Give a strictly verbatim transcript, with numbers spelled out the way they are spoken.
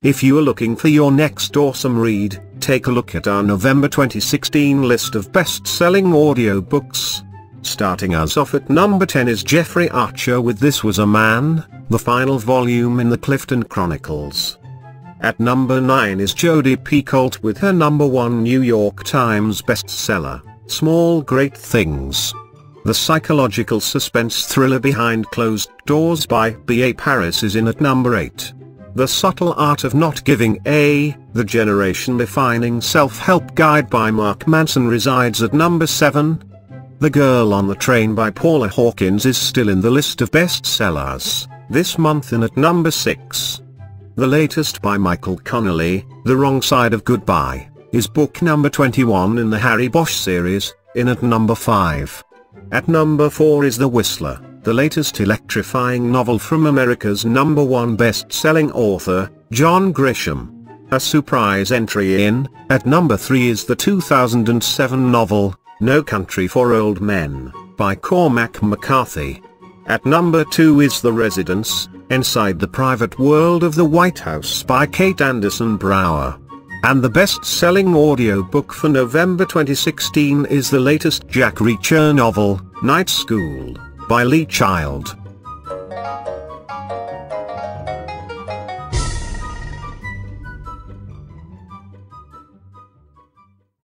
If you are looking for your next awesome read, take a look at our November twenty sixteen list of best-selling audiobooks. Starting us off at number ten is Jeffrey Archer with This Was a Man, the final volume in the Clifton Chronicles. At number nine is Jodi Picoult with her number one New York Times bestseller, Small Great Things. The psychological suspense thriller Behind Closed Doors by B A Paris is in at number eight. The Subtle Art of Not Giving A, the generation-defining self-help guide by Mark Manson resides at number seven. The Girl on the Train by Paula Hawkins is still in the list of bestsellers, this month in at number six. The latest by Michael Connolly, The Wrong Side of Goodbye, is book number twenty-one in the Harry Bosch series, in at number five. At number four is The Whistler, the latest electrifying novel from America's number one best-selling author, John Grisham. A surprise entry in, at number three is the two thousand seven novel, No Country for Old Men, by Cormac McCarthy. At number two is The Residence, Inside the Private World of the White House by Kate Anderson Brower. And the best-selling audiobook for November twenty sixteen is the latest Jack Reacher novel, Night School, by Lee Child.